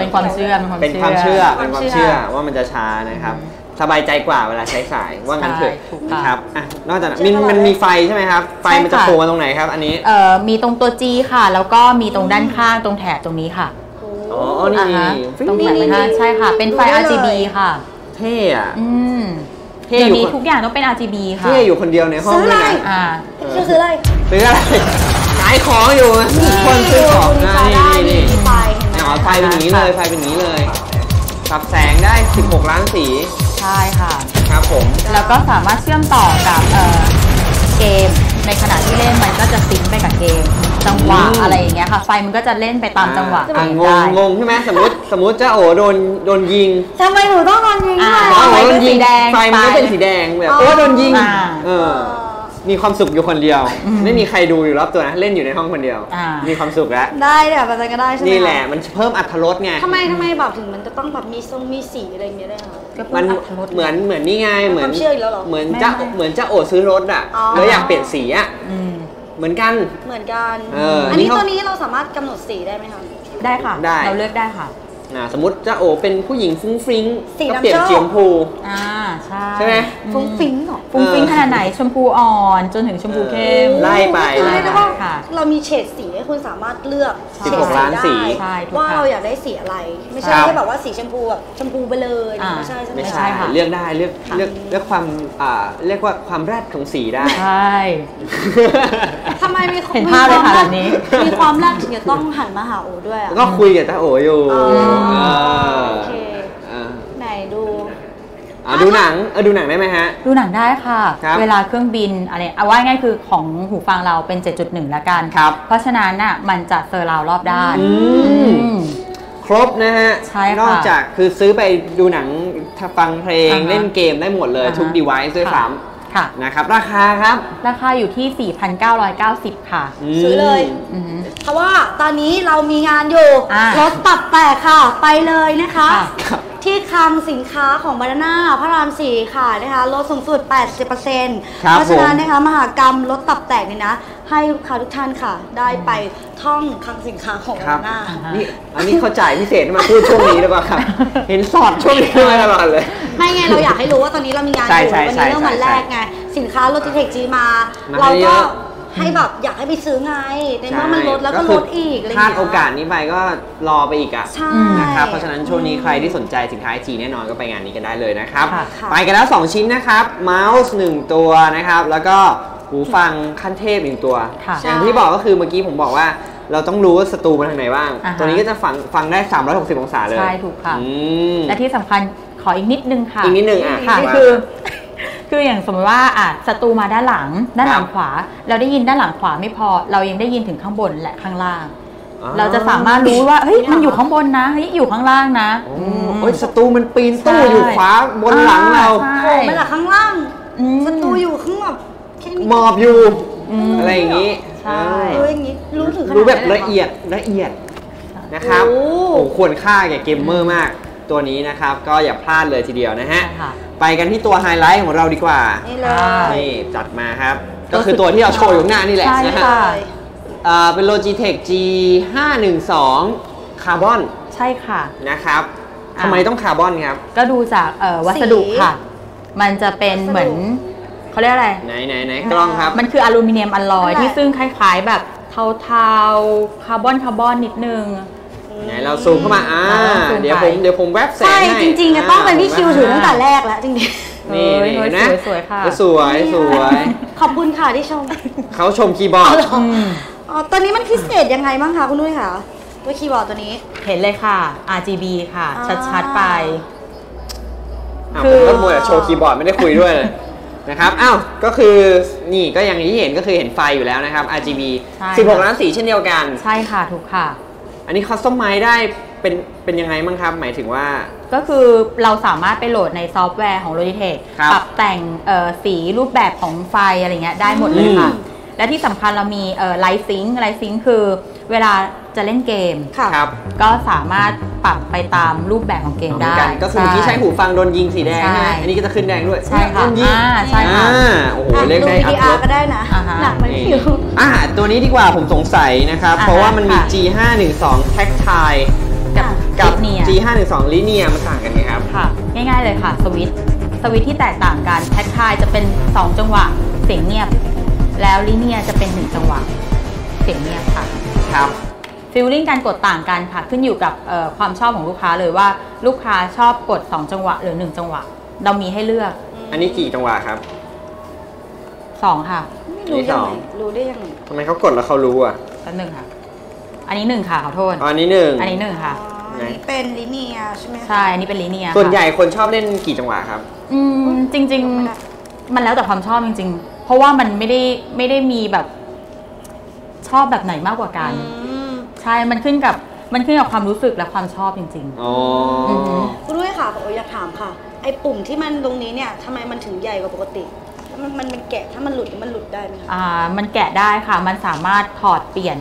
เป็นความเชื่อเป็นความเชื่อเป็นความเชื่อว่ามันจะช้านะครับสบายใจกว่าเวลาใช้สายว่างั้นเถอะนะครับอ่ะนอกจากนั้นมันมีไฟใช่ไหมครับไฟมันจะโผล่มาตรงไหนครับอันนี้เอ่อมีตรงตัว G ค่ะแล้วก็มีตรงด้านข้างตรงแถบตรงนี้ค่ะอ๋อนี่ตรงแถบนี้ใช่ค่ะเป็นไฟ อาร์ จี บี ค่ะเท่อะเดี๋ยวนี้ทุกอย่างต้องเป็น อาร์ จี บี ค่ะเท่อยู่คนเดียวในห้องเลยนะอ่าซื้ออะไรซื้ออะไรขายของอยู่คนซื้อของนี่นี่นี่ไฟอ๋อไฟเป็นอย่างนี้เลยไฟเป็นอย่างนี้เลยปรับแสงได้สิบหกล้านสีใช่ค่ะครับผมแล้วก็สามารถเชื่อมต่อกับเกมในขณะที่เล่นมันก็จะซิงค์ไปกับเกมจังหวะอะไรอย่างเงี้ยค่ะไฟมันก็จะเล่นไปตามจังหวะได้งงงงใช่ไหมสมมติสมมติจะโอ้โดนโดนยิงทำไมหนูต้องโดนยิงไฟมันก็เป็นสีแดงแบบโอ้โดนยิงเออ มีความสุขอยู่คนเดียวไม่มีใครดูอยู่รอบตัวนะเล่นอยู่ในห้องคนเดียวมีความสุขแล้วได้เดี๋ยวอะไรก็ได้ใช่ไหมนี่แหละมันเพิ่มอรรถรสไงทำไมทำไมแบบถึงมันจะต้องแบบมีทรงมีสีอะไรอย่างเงี้ยได้หรอมันเหมือนเหมือนนี่ไงเหมือนเหมือนจะเหมือนจะโอดซื้อรถอ่ะแล้วอยากเปลี่ยนสีอ่ะเหมือนกันเหมือนกันอันนี้ตัวนี้เราสามารถกำหนดสีได้ไหมคะได้ค่ะเราเลือกได้ค่ะสมมติจะโอเป็นผู้หญิงฟุ้งฟริ้งก็เปลี่ยนสีชมพูอ่าใช่ใช่ไหมฟุ้งฟริ้งหรอฟุ้งฟริ้งขนาดไหนชมพูอ่อนจนถึงชมพูเข้มไล่ไปไล่ไปค่ะเรามีเฉดสีให้คุณสามารถเลือกสิบหกล้านสีว่าเราอยากได้สีอะไรไม่ใช่แค่แบบว่าสีชมพูแบบชมพูไปเลยไม่ใช่ไม่ใช่ค่ะเลือกได้เลือกเลือกเลือกความอ่าเรียกว่าความแรดของสีได้ใช่ทำไมมีความแรดแบบนี้มีความแรดถึงจะต้องหันมาหาโอด้วยก็คุยกับตาโออยู่โอเคไหนดูดูหนังเออดูหนังได้ไหมฮะดูหนังได้ค่ะเวลาเครื่องบินอะไรเอาว่าง่ายคือของหูฟังเราเป็น เจ็ดจุดหนึ่ง ละกันครับเพราะฉะนั้นน่ะมันจะเซอร์ราวรอบด้านครบนะฮะนอกจากคือซื้อไปดูหนังฟังเพลงเล่นเกมได้หมดเลยทุก device ด้วยซ้ำนะครับราคาครับราคาอยู่ที่ สี่พันเก้าร้อยเก้าสิบ ค่ะซื้อเลยเพราะว่าตอนนี้เรามีงานอยู่รถตับแตกค่ะไปเลยนะคะที่คลังสินค้าของBaNANAพระรามสี่ค่ะนะคะลดสูงสุด แปดสิบเปอร์เซ็นต์ เพราะฉะนั้นนะคะมหากรรมรถตับแตกนี่นะให้ลูกค้าทุกท่านค่ะได้ไปท่องคลังสินค้าของBaNANAนี่อันนี้เขาจ่ายพิเศษมาพูดช่วงนี้หรือเปล่าครับเห็นสอดช่วงนี้มาตลอดเลยไม่ไงเราอยากให้รู้ว่าตอนนี้เรามีงานอยู่วันนี้เริ่มวันแรกไงสินค้าLogitech Gมาเราก็ให้แบบอยากให้ไปซื้อไงในเมื่อมันลดแล้วก็ลดอีกพลาดโอกาสนี้ไปก็รอไปอีกอ่ะนะครับเพราะฉะนั้นช่วงนี้ใครที่สนใจสินค้าจีแน่นอนก็ไปงานนี้กันได้เลยนะครับไปกันแล้วสองชิ้นนะครับเมาส์หนึ่งตัวนะครับแล้วก็หูฟังขั้นเทพหนึ่งตัวอย่างที่บอกก็คือเมื่อกี้ผมบอกว่าเราต้องรู้ว่าศัตรูมาทางไหนบ้างตัวนี้ก็จะฟังฟังได้สามร้อยหกสิบองศาเลยใช่ถูกค่ะและที่สำคัญขออีกนิดนึงค่ะอีกนิดนึงอ่ะนี่คือคืออย่างสมมติว่าอ่ะศัตรูมาด้านหลังด้านหลังขวาเราได้ยินด้านหลังขวาไม่พอเรายังได้ยินถึงข้างบนและข้างล่างเราจะสามารถรู้ว่าเฮ้ยมันอยู่ข้างบนนะเฮ้ยอยู่ข้างล่างนะโอ้ยศัตรูมันปีนตู้อยู่ขวาบนหลังเราโผล่มาจากข้างล่างศัตรูอยู่ข้างแบบหมอบอยู่อะไรอย่างนี้ใช่รู้อย่างนี้รู้ถึงรู้แบบละเอียดละเอียดนะครับโอ้ควรค่าแก่เกมเมอร์มากตัวนี้นะครับก็อย่าพลาดเลยทีเดียวนะฮะไปกันที่ตัวไฮไลท์ของเราดีกว่านี่เลยนี่จัดมาครับก็คือตัวที่เราโชว์อยู่หน้านี่แหละนะฮะเป็น Logitech จี ห้าหนึ่งสอง คาร์บอนใช่ค่ะนะครับทำไมต้องคาร์บอนครับก็ดูจากวัสดุค่ะมันจะเป็นเหมือนเขาเรียกอะไรไหนไหนไหนกล้องครับมันคืออลูมิเนียมอลลอยที่ซึ่งคล้ายๆแบบเทาๆคาร์บอนคาร์บอนนิดนึงไหนเราซูมเข้ามาอ่าเดี๋ยวผมเดี๋ยวผมแวบแสงให้จริงๆจะต้องเป็นพี่คิวถือตั้งแต่แรกแล้วจริงๆนี่นะสวยๆค่ะสวยสวยขอบคุณค่ะที่ชมเขาชมคีย์บอร์ดอ๋อตอนนี้มันพิเศษยังไงบ้างคะคุณนุ้ยคะตัวคีย์บอร์ดตัวนี้เห็นเลยค่ะ อาร์ จี บี ค่ะชัดๆไปคือผมก็มัวแต่โชว์คีย์บอร์ดไม่ได้คุยด้วยเลยนะครับอ้าวก็คือนี่ก็อย่างที่เห็นก็คือเห็นไฟอยู่แล้วนะครับ อาร์ จี บี สิบหกล้านสีเช่นเดียวกันใช่ค่ะถูกค่ะอันนี้คัสตอมไมซ์ได้เป็นเป็นยังไงบ้างครับหมายถึงว่าก็คือเราสามารถไปโหลดในซอฟต์แวร์ของ Logitech ปรับแต่งสีรูปแบบของไฟอะไรเงี้ยได้หมดเลยค่ะและที่สำคัญเรามีไลท์ซิงค์ไลท์ซิงค์คือเวลาจะเล่นเกมก็สามารถปรับไปตามรูปแบบของเกมได้ก็คือที่ใช้หูฟังโดนยิงสีแดงอันนี้ก็จะขึ้นแดงด้วยใช่ค่ะใช่ค่ะโอ้โหเล่นได้อัพก็ได้นะหนักมันผิวอ่ะตัวนี้ดีกว่าผมสงสัยนะครับเพราะว่ามันมี จี ห้าหนึ่งสอง Tactile กับ จี ห้าหนึ่งสอง Linear มันต่างกันไงครับค่ะง่ายๆเลยค่ะสวิตช์สวิตช์ที่แตกต่างกัน Tactile จะเป็นสองจังหวะเสียงเงียบแล้ว Linear จะเป็นหนึ่งจังหวะเสียงเงียบค่ะครับฟีลลิ่งการกดต่างกันค่ะขึ้นอยู่กับความชอบของลูกค้าเลยว่าลูกค้าชอบกดสองจังหวะหรือหนึ่งจังหวะเรามีให้เลือกอันนี้กี่จังหวะครับสองค่ะไม่รู้ยังไงรู้ได้ยังไงทำไมเขากดแล้วเขารู้อ่ะอันหนึ่งค่ะอันนี้หนึ่งค่ะขอโทษอันนี้หนึ่งอันนี้หนึ่งค่ะอันนี้เป็นลิเนียใช่ไหมใช่อันนี้เป็นลิเนียส่วนใหญ่คนชอบเล่นกี่จังหวะครับอืมจริงๆมันแล้วแต่ความชอบจริงๆเพราะว่ามันไม่ได้ไม่ได้มีแบบชอบแบบไหนมากกว่ากันใช่มันขึ้นกับมันขึ้นกับความรู้สึกและความชอบจริงๆอ๋อคุณด้วยค่ะผมอยากถามค่ะไอ้ปุ่มที่มันตรงนี้เนี่ยทำไมมันถึงใหญ่กว่าปกติ มันมันแกะถ้ามันหลุดมันหลุดได้ไหมคะอ่ามันแกะได้ค่ะมันสามารถถอดเปลี่ยน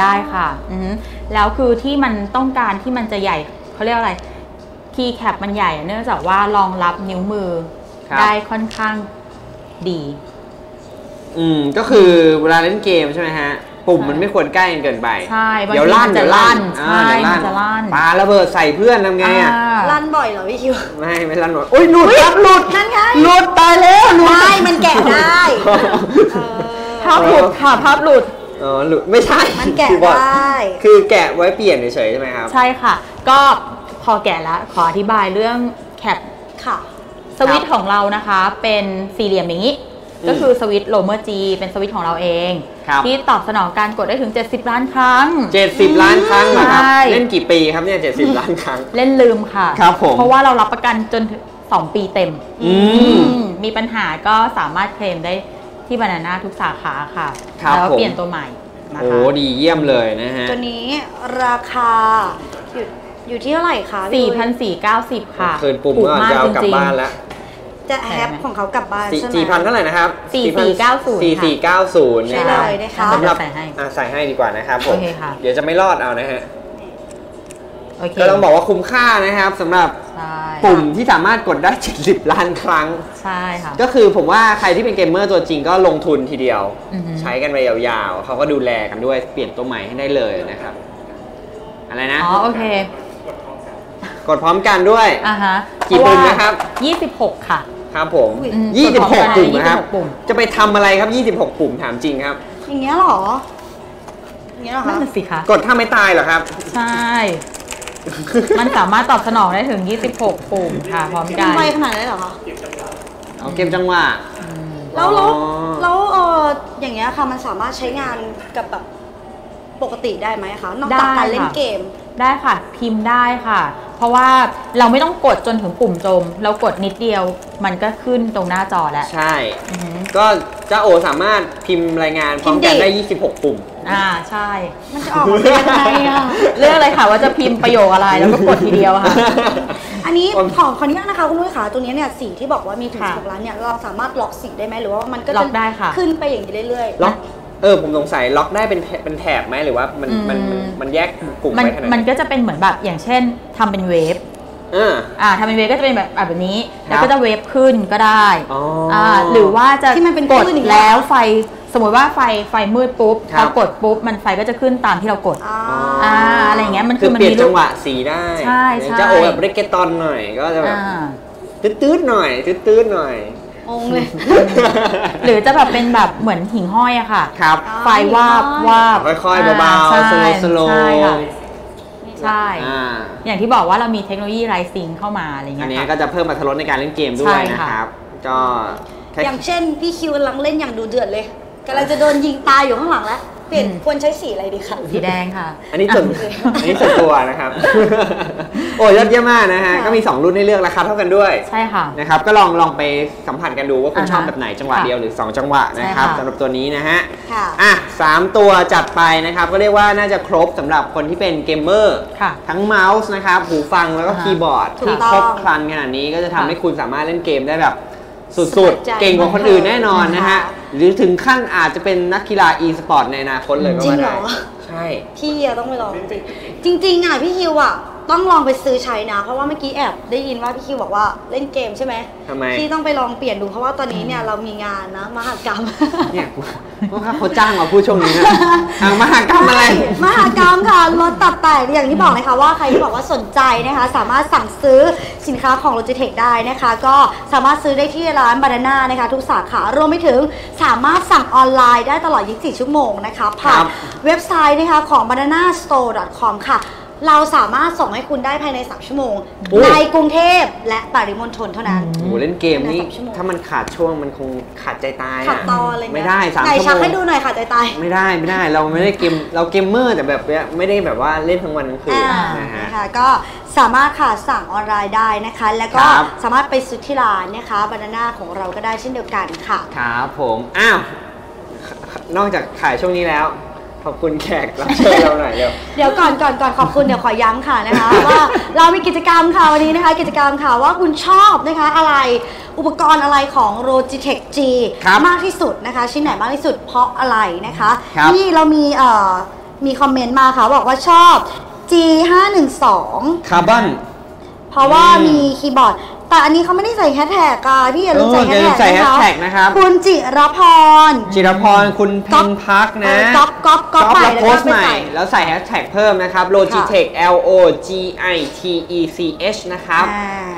ได้ค่ะอือแล้วคือที่มันต้องการที่มันจะใหญ่เขาเรียกอะไรคีย์แคปมันใหญ่เนื่องจากว่ารองรับนิ้วมือได้ค่อนข้างดีอืมก็คือเวลาเล่นเกมใช่ไหมฮะปุ่มมันไม่ควรใกล้เกินไปใช่เดี๋ยวลั่นจะลั่นใช่มันจะลั่นปาระเบิดใส่เพื่อนทำไงอ่ะลั่นบ่อยเหรอพี่คิวไม่ไม่ลั่นหมดโอ้ยหลุดครับหลุดนั่นไงหลุดตายแล้วหลุดไม่มันแกะได้ภาพหลุดค่ะภาพหลุดอ๋อหลุดไม่ใช่มันแกะได้คือแกะไว้เปลี่ยนเฉยๆใช่ไหมครับใช่ค่ะก็พอแกะแล้วขออธิบายเรื่องแคปค่ะสวิตช์ของเรานะคะเป็นสี่เหลี่ยมอย่างนี้ก็คือสวิตช์โลเมอร์ G เป็นสวิตช์ของเราเองที่ตอบสนองการกดได้ถึงเจ็ดสิบล้านครั้งเจ็ดสิบล้านครั้งเหรอครับเล่นกี่ปีครับเนี่ยเจ็ดสิบล้านครั้งเล่นลืมค่ะเพราะว่าเรารับประกันจนสองปีเต็มมีปัญหาก็สามารถเคลมได้ที่BaNANAทุกสาขาค่ะแล้วเปลี่ยนตัวใหม่นะคะโอ้ดีเยี่ยมเลยนะฮะตัวนี้ราคาอยู่ที่เท่าไหร่คะสี่พันสี่ร้อยเก้าสิบค่ะคืนปุ่มก็จะเอากลับบ้านแล้วจะแอปของเขากลับบ้านใช่ไหมสี่พันเท่าไหร่นะครับสี่พันสี่ร้อยเก้าสิบใช่เลยนะคะสำหรับใส่ให้ใส่ให้ดีกว่านะครับผมเดี๋ยวจะไม่รอดเอานะฮะก็ต้องบอกว่าคุ้มค่านะครับสำหรับปุ่มที่สามารถกดได้เจ็ดสิบล้านครั้งใช่ค่ะก็คือผมว่าใครที่เป็นเกมเมอร์ตัวจริงก็ลงทุนทีเดียวใช้กันไปยาวๆเขาก็ดูแลกันด้วยเปลี่ยนตัวใหม่ให้ได้เลยนะครับอะไรนะอ๋อโอเคกดพร้อมกันด้วยอ่าฮะกี่ปุ่มนะครับยี่สิบหกค่ะครับผมยี่สิบหกปุ่มนะครับจะไปทำอะไรครับยี่สิบหกปุ่มถามจริงครับอย่างเงี้ยหรออย่างเงี้ยหรอคะนั่นสิคะกดถ้าไม่ตายหรอครับใช่มันสามารถตอบสนองได้ถึงยี่สิบหกปุ่มค่ะพร้อมกันไวขนาดนั้นหรอคะเอาเกมจังหวะแล้วแล้วเอออย่างเงี้ยค่ะมันสามารถใช้งานกับแบบปกติได้ไหมคะนอกจากการเล่นเกมได้ค่ะพิมพ์ได้ค่ะเพราะว่าเราไม่ต้องกดจนถึงปุ่มจมเรากดนิดเดียวมันก็ขึ้นตรงหน้าจอแล้วใช่ก็เจ้าโอสามารถพิมพ์รายงานพร้อมกันได้ยี่สิบหกปุ่มอ่าใช่มันจะออกมายังไงอะเรื่องอะไรค่ะว่าจะพิมพ์ประโยคอะไรแล้วก็กดทีเดียวค่ะอันนี้ของคนนี้นะคะคุณนุ้ยขาตัวนี้เนี่ยสีที่บอกว่ามีถึงสิบล้านเนี่ยเราสามารถล็อกสีได้ไหมหรือว่ามันก็ล็อกได้ค่ะขึ้นไปอย่างนี้เรื่อยๆล็อกเออผมสงสัยล็อกได้เป็นเป็นแถบไหมหรือว่ามันมันมันแยกกลุ่มไปขนาดมันก็จะเป็นเหมือนแบบอย่างเช่นทำเป็นเวฟอ่าทำเป็นเวฟก็จะเป็นแบบแบบนี้แล้วก็จะเวฟขึ้นก็ได้อ่าหรือว่าจะกดแล้วไฟสมมติว่าไฟไฟมืดปุ๊บเรากดปุ๊บมันไฟก็จะขึ้นตามที่เรากดอ่าอะไรเงี้ยมันคือมันมีจังหวะสีได้ใช่ใช่จะโอแบบเรกเกตอนหน่อยก็จะแบบตืดๆหน่อยตืดๆหน่อยองเลยหรือจะแบบเป็นแบบเหมือนหิ่งห้อยอะค่ะครับไฟวาบวาบค่อยๆเบาๆสโลว์สโลว์ใช่อย่างที่บอกว่าเรามีเทคโนโลยีไลท์ซิงเข้ามาอะไรเงี้ยอันนี้ก็จะเพิ่มอรรถรสในการเล่นเกมด้วยนะครับก็อย่างเช่นพี่คิวกำลังเล่นอย่างดูเดือดเลยกำลังจะโดนยิงตายอยู่ข้างหลังแล้วเปลี่ยนควรใช้สีอะไรดีคะสีแดงค่ะอันนี้ส่วนอันนี้ส่วนตัวนะครับโอ้ยยอดเยี่ยมมากนะฮะก็มีสองรุ่นให้เลือกราคาเท่ากันด้วยใช่ค่ะนะครับก็ลองลองไปสัมผัสกันดูว่าคุณชอบแบบไหนจังหวะเดียวหรือสองจังหวะนะครับสำหรับตัวนี้นะฮะอ่ะสามตัวจัดไปนะครับก็เรียกว่าน่าจะครบสำหรับคนที่เป็นเกมเมอร์ทั้งเมาส์นะครับหูฟังแล้วก็คีย์บอร์ดที่ครบครันขนาดนี้ก็จะทำให้คุณสามารถเล่นเกมได้แบบสุดๆเก่งกว่าคนอื่นแน่นอนนะฮะหรือถึงขั้นอาจจะเป็นนักกีฬา อี สปอร์ต ในอนาคตเลยก็ว่าได้ใช่พี่ต้องไปลองจริงจริงๆอ่ะพี่คิวอ่ะต้องลองไปซื้อใช้นะเพราะว่าเมื่อกี้แอบได้ยินว่าพี่คิวบอกว่าเล่นเกมใช่ไหมทำไมพี่ต้องไปลองเปลี่ยนดูเพราะว่าตอนนี้เนี่ยเรามีงานนะมหกรรมเนี่ยเพราะเขาจ้างมาพูดช่วงนี้นะมหกรรมอะไรมหกรรมค่ะรถตัดแต่งอย่างที่บอกนะคะว่าใครที่บอกว่าสนใจนะคะสามารถสั่งซื้อสินค้าของ Logitech ได้นะคะก็สามารถซื้อได้ที่ร้าน BaNANA นะคะทุกสาขารวมไปถึงสามารถสั่งออนไลน์ได้ตลอดยี่สิบสี่ชั่วโมงนะคะผ่านเว็บไซต์นะคะของ bananastore ดอท คอม ค่ะเราสามารถส่งให้คุณได้ภายในสามชั่วโมงในกรุงเทพและปริมณฑลเท่านั้นโหเล่นเกมนี่ถ้ามันขาดช่วงมันคงขาดใจตายขาดตอนเลยไม่ได้สามชั่วโมงไหนชักให้ดูหน่อยขาดใจตายไม่ได้ไม่ได้เราไม่ได้เกมเราเกมเมอร์แต่แบบไม่ได้แบบว่าเล่นทั้งวันทั้งคืนนะคะก็สามารถค่ะสั่งออนไลน์ได้นะคะแล้วก็สามารถไปซื้อที่ร้านนะคะBaNANAของเราก็ได้เช่นเดียวกันค่ะครับผมอ้าวนอกจากขายช่วงนี้แล้ว ขอบคุณแขกรับเชิญเราหน่อยเดี๋ยวเดี๋ยวก่อนก่อนก่อนขอบคุณเดี๋ยวขอย้ำค่ะนะคะว่าเรามีกิจกรรมค่ะวันนี้นะคะกิจกรรมค่ะว่าคุณชอบนะคะอะไรอุปกรณ์อะไรของ Logitech G มากที่สุดนะคะชิ้นไหนมากที่สุดเพราะอะไรนะคะที่เรามีเอ่อมีคอมเมนต์มาค่ะบอกว่าชอบ จี ห้าหนึ่งสอง คาร์บอนเพราะว่ามีคีย์บอร์ดแต่อันนี้เขาไม่ได้ใส่แฮชแท็กอ่ะพี่อย่าลืมใส่แฮชแท็กนะครับคุณจิรพรจิรพรคุณเพนพักนะก๊อปก๊อปก๊อปแล้วโพสต์ใหม่แล้วใส่แฮชแท็กเพิ่มนะครับ Logitech L O G I T E C H นะครับ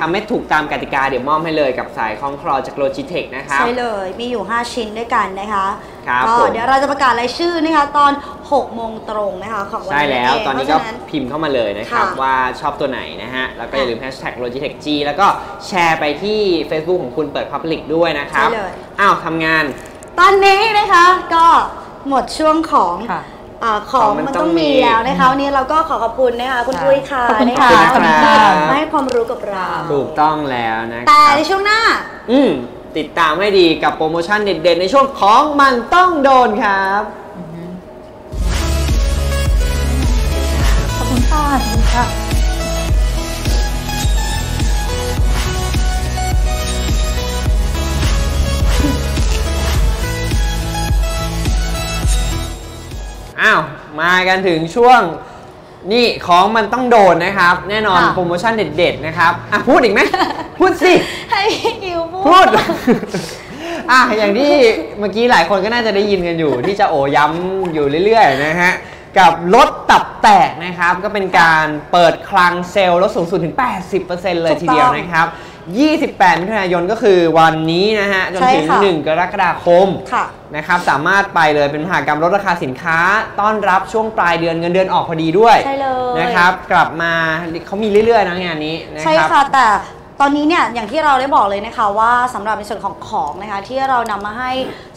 ทำให้ถูกตามกติกาเดี๋ยวมอบให้เลยกับสายคล้องคลอจาก Logitech นะครับใช่เลยมีอยู่ห้าชิ้นด้วยกันนะคะก็เดี๋ยวเราจะประกาศรายชื่อนะคะตอนหกโมงตรงนะคะของวันนี้ใช่แล้วตอนนี้ก็พิมพ์เข้ามาเลยนะครับว่าชอบตัวไหนนะฮะแล้วก็อย่าลืมแฮชแท็ก Logitech G แล้วก็แชร์ไปที่ Facebook ของคุณเปิด Public ด้วยนะครับอ้าวทำงานตอนนี้นะคะก็หมดช่วงของของมันต้องมีแล้วนะคะวันนี้เราก็ขอขอบคุณนะคะคุณปุ้ยค่ะนะคะมาให้ความรู้กับเราถูกต้องแล้วนะแต่ในช่วงหน้าอืมติดตามให้ดีกับโปรโมชั่นเด็ดๆในช่วงของมันต้องโดนครับขอบคุณค่ะขอบคุณค่ะอ้าวมากันถึงช่วงนี่ของมันต้องโดนนะครับแน่นอนโปรโมชั่นเด็ดๆนะครับอ่ะพูดอีกไหมพูดสิให้อิวพูดอ่ะอย่างที่เมื่อกี้หลายคนก็น่าจะได้ยินกันอยู่ที่จะโอย้ำอยู่เรื่อยๆนะฮะกับลดตับแตกนะครับก็เป็นการเปิดคลังเซลล์ลดสูงสุดถึง แปดสิบเปอร์เซ็นต์ เลยทีเดียวนะครับยี่สิบแปดมิถุนายนก็คือวันนี้นะฮะจนถึงหนึ่งกรกฎาคมนะครับสามารถไปเลยเป็นมหกรรมลดราคาสินค้าต้อนรับช่วงปลายเดือนเงินเดือนออกพอดีด้วยใช่เลยนะครับกลับมาเขามีเรื่อยๆนะงานนี้นะครับใช่ค่ะแต่ตอนนี้เนี่ยอย่างที่เราได้บอกเลยนะคะว่าสำหรับในส่วนของของนะคะที่เรานำมาให้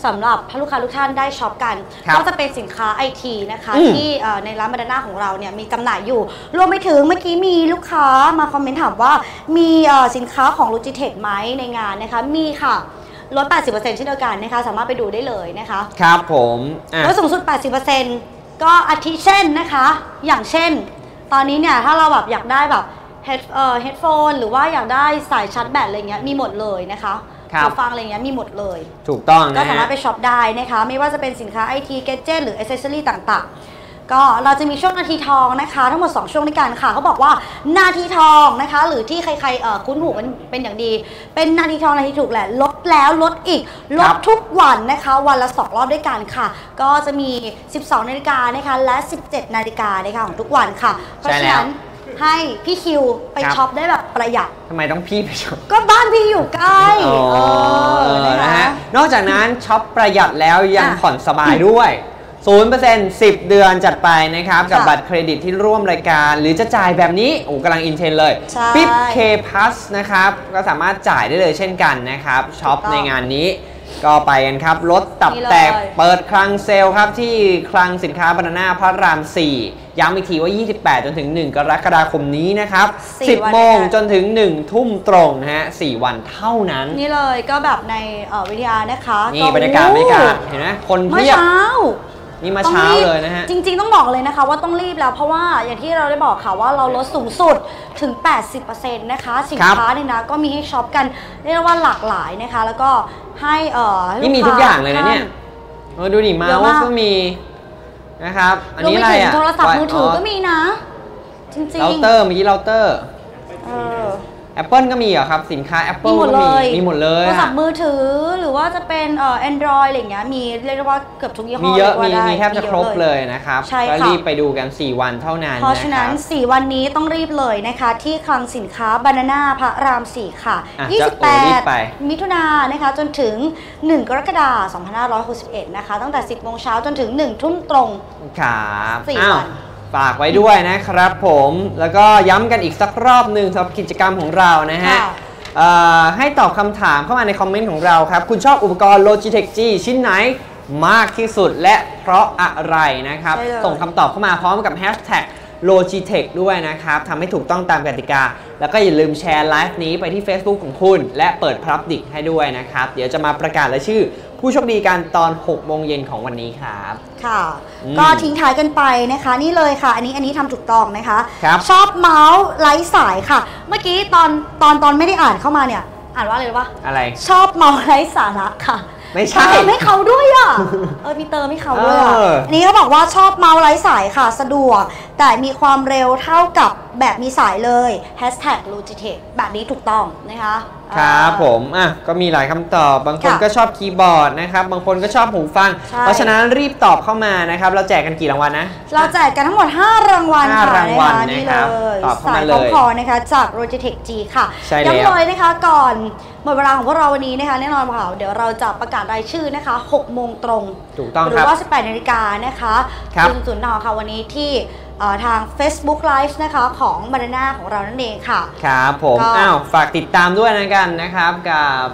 สำหรับลูกค้าทุกท่านได้ช็อปกันก็จะเป็นสินค้า ไอ ที นะคะที่ในร้านBaNANAของเราเนี่ยมีจำหน่ายอยู่รวมไปถึงเมื่อกี้มีลูกค้ามาคอมเมนต์ถามว่ามีสินค้าของ Logitech ไหมในงานนะคะมีค่ะลด แปดสิบเปอร์เซ็นต์ เช่นเดียวกันนะคะสามารถไปดูได้เลยนะคะครับผมลดสูงสุด แปดสิบเปอร์เซ็นต์ ก็อาทิเช่นนะคะอย่างเช่นตอนนี้เนี่ยถ้าเราแบบอยากได้แบบเฮดโฟนหรือว่าอยากได้สายชาร์จแบตอะไรเงี้ยมีหมดเลยนะคะหูฟังอะไรเงี้ยมีหมดเลยถูกต้องก็สามารถไปช็อปได้นะคะไม่ว่าจะเป็นสินค้า ไอ ที Gadget หรือ Accessory ต่างๆก็เราจะมีช่วงนาทีทองนะคะทั้งหมดสองช่วงด้วยกันค่ะเขาบอกว่านาทีทองนะคะหรือที่ใครๆคุ้นหูกันเป็นอย่างดีเป็นนาทีทองนาทีถูกแหละลดแล้วลดอีกลดทุกวันนะคะวันละสองรอบด้วยกันค่ะก็จะมีสิบสองนาฬิกานะคะและสิบเจ็ดนาฬิกานะคะของทุกวันค่ะเพราะฉะนั้นให้พี่คิวไปช็อปได้แบบประหยัดทำไมต้องพี่ไปช็อปก็บ้านพี่อยู่ใกล้นะฮะนอกจากนั้นช็อปประหยัดแล้วยังผ่อนสบายด้วย ศูนย์เปอร์เซ็นต์ สิบเดือนจัดไปนะครับกับบัตรเครดิตที่ร่วมรายการหรือจะจ่ายแบบนี้โอ้กำลังอินเทรนด์เลยปิ๊บ K Plus นะครับก็สามารถจ่ายได้เลยเช่นกันนะครับช็อปในงานนี้ก็ไปกันครับลดตับแตกเปิดคลังเซลครับที่คลังสินค้าBaNANAพระรามสี่ย้ำอีกทีว่ายี่สิบแปดจนถึงหนึ่งกรกฎาคมนี้นะครับสิบโมงจนถึงหนึ่งทุ่มตรงฮะสี่วันเท่านั้นนี่เลยก็แบบในวิทยานะคะนี่บรรยากาศบรรยากาศเห็นไหมคนเพียบนี่มาเช้าเลยนะฮะจริงๆต้องบอกเลยนะคะว่าต้องรีบแล้วเพราะว่าอย่างที่เราได้บอกค่ะว่าเราลดสูงสุดถึง แปดสิบเปอร์เซ็นต์ นะคะสินค้าเนี่ยนะก็มีให้ช็อปกันเรียกว่าหลากหลายนะคะแล้วก็ให้เออนี่มีทุกอย่างเลยนะเนี่ยดูดิมาว่าก็มีนะครับอันนี้อะไรอ่ะโทรศัพท์มือถือก็มีนะจริงๆเราเตอร์เมื่อกี้เราเตอร์แอปเปิลก็มีเหรอครับสินค้า Apple ก็มีมีหมดเลยโทรศัพท์มือถือหรือว่าจะเป็นเอ่อ Android อะไรอย่างเงี้ยมีเรียกว่าเกือบทุกยี่ห้อเลยว่าได้มีแทบจะครบเลยนะครับก็รีบไปดูกันสี่วันเท่านั้นเพราะฉะนั้นสี่วันนี้ต้องรีบเลยนะคะที่คลังสินค้าBaNANAพระรามสี่ค่ะยี่สิบแปดมิถุนายนนะคะจนถึงหนึ่งกรกฎาคมสองพันห้าร้อยหกสิบเอ็ดนะคะตั้งแต่สิบโมงเช้าจนถึงหนึ่งทุ่มตรงครับสี่วันฝากไว้ด้วยนะครับผมแล้วก็ย้ำกันอีกสักรอบหนึ่งสำหรับกิจกรรมของเรานะฮะให้ตอบคำถามเข้ามาในคอมเมนต์ของเราครับคุณชอบอุปกรณ์ Logitech G ชิ้นไหนมากที่สุดและเพราะอะไรนะครับส่งคำตอบเข้ามาพร้อมกับแฮชแท็ก Logitech ด้วยนะครับทำให้ถูกต้องตามกติกาแล้วก็อย่าลืมแชร์ไลฟ์นี้ไปที่ Facebook ของคุณและเปิด Public ให้ด้วยนะครับเดี๋ยวจะมาประกาศรายชื่อ ผู้โชคดีกันตอนหกโมงเย็นของวันนี้ครับค่ะก็ทิ้งท้ายกันไปนะคะนี่เลยค่ะอันนี้อันนี้ทำถูกต้องนะคะชอบเมาส์ไร้สายค่ะเมื่อกี้ตอนตอนตอนไม่ได้อ่านเข้ามาเนี่ยอ่านว่าอะไรวะอะไรชอบเมาส์ไร้สาระค่ะไม่ใช่เติมให้เขาด้วยอ่ะเออมีเติมให้เขาด้วยอ่ะอันนี้เขาบอกว่าชอบเมาส์ไร้สายค่ะสะดวกแต่มีความเร็วเท่ากับแบบมีสายเลย แฮชแท็ก โลจิเทค แบบนี้ถูกต้องนะคะครับผมอ่ะก็มีหลายคำตอบบางคนก็ชอบคีย์บอร์ดนะครับบางคนก็ชอบหูฟังเพราะฉะนั้นรีบตอบเข้ามานะครับเราแจกกันกี่รางวัลนะเราแจกกันทั้งหมดห้ารางวัลค่ะรางวัลนะครับตอบเข้ามาเลยนะคะจาก Logitech G ค่ะย้ำเลยนะคะก่อนหมดเวลาของพวกเราวันนี้นะคะแน่นอนว่าเดี๋ยวเราจะประกาศรายชื่อนะคะหกโมงตรงถูกต้องครับหรือว่า สิบแปดนาฬิกา นนะคะถึงศูนย์นค่ะวันนี้ที่ทาง Facebook Live นะคะของ BaNANA ของเรานั่นเองค่ะครับผมอ้าวฝากติดตามด้วยนะกันนะครับกับ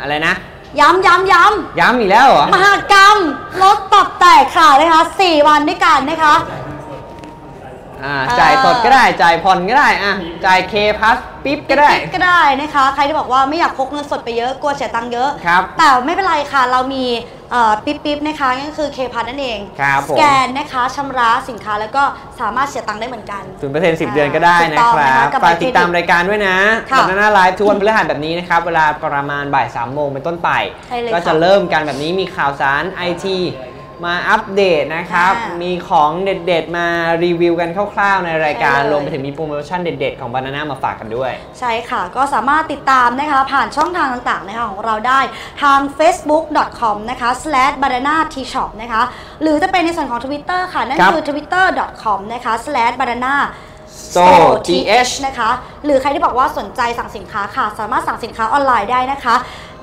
อะไรนะย้ำย้ำย้ำย้ำอีกแล้วเหรอมหกรรมรถตบแตกค่ะนะคะสี่วันด้วยกันนะคะอ่าจ่ายสดก็ได้จ่ายผ่อนก็ได้อ่ะจ่ายเคพัสปิ๊บก็ได้ก็ได้นะคะใครที่บอกว่าไม่อยากพกเงินสดไปเยอะกลัวเสียตังค์เยอะแต่ไม่เป็นไรค่ะเรามีปิ๊บปิ๊บนะคะก็คือเคพัสนั่นเองสแกนนะคะชำระสินค้าแล้วก็สามารถเสียตังค์ได้เหมือนกัน ศูนย์เปอร์เซ็นต์ สิบเดือนก็ได้นะครับฝากติดตามรายการด้วยนะBaNANA Liveทุกวันพฤหัสแบบนี้นะครับเวลาประมาณบ่ายสามโมงเป็นต้นไปก็จะเริ่มกันแบบนี้มีข่าวสารไอทีมาอัปเดตนะครับมีของเด็ดๆมารีวิวกันคร่าวๆในรายการรวมไปถึงมีโปรโมชั่นเด็ดๆของBaNANAมาฝากกันด้วยใช่ค่ะก็สามารถติดตามนะคะผ่านช่องทางต่างๆนะคะของเราได้ทาง เฟซบุ๊ก ดอท คอม นะคะ สแลช bananaที ช็อป นะคะหรือจะเป็นในส่วนของ Twitter ค่ะนั่นคือ ทวิตเตอร์ ดอท คอม นะคะ สแลช banana โซ ที เอช นะคะหรือใครที่บอกว่าสนใจสั่งสินค้าค่ะสามารถสั่งสินค้าออนไลน์ได้นะคะ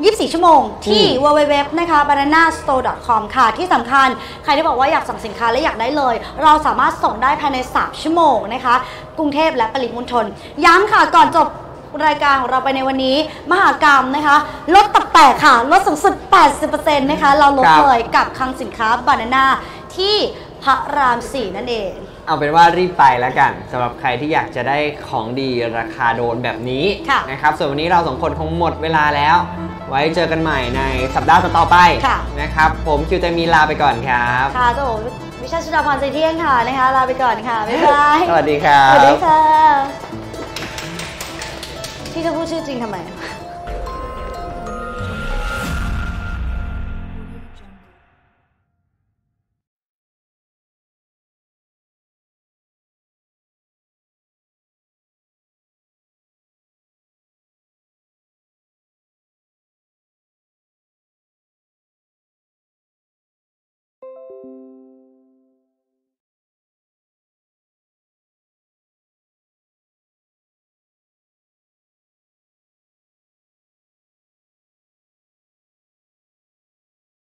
ยี่สิบสี่ชั่วโมงที่ ดับเบิลยู ดับเบิลยู ดับเบิลยู ดอท bananastore ดอท คอม ค่ะที่สำคัญใครที่บอกว่าอยากสั่งสินค้าและอยากได้เลยเราสามารถส่งได้ภายในสามชั่วโมงนะคะกรุงเทพและปริมณฑลย้ำค่ะก่อนจบรายการของเราไปในวันนี้มหกรรมนะคะลดตับแตกค่ะลดสูงสุด แปดสิบเปอร์เซ็นต์ นะคะเราลดเลยกับคลังสินค้า BaNANA ที่พระรามสี่นั่นเองเอาเป็นว่ารีบไปแล้วกันสำหรับใครที่อยากจะได้ของดีราคาโดนแบบนี้นะครับส่วนวันนี้เราสองคนคงหมดเวลาแล้วไว้เจอกันใหม่ในสัปดาห์ต่อไปนะครับผมคิวจะมีลาไปก่อนครับค่ะเจ้าผมวิชาชุดาพรใจเที่ยงค่ะนะคะลาไปก่อนค่ะบ๊ายบายสวัสดีครับสวัสดีค่ะที่จะพูดชื่อจริงทำไม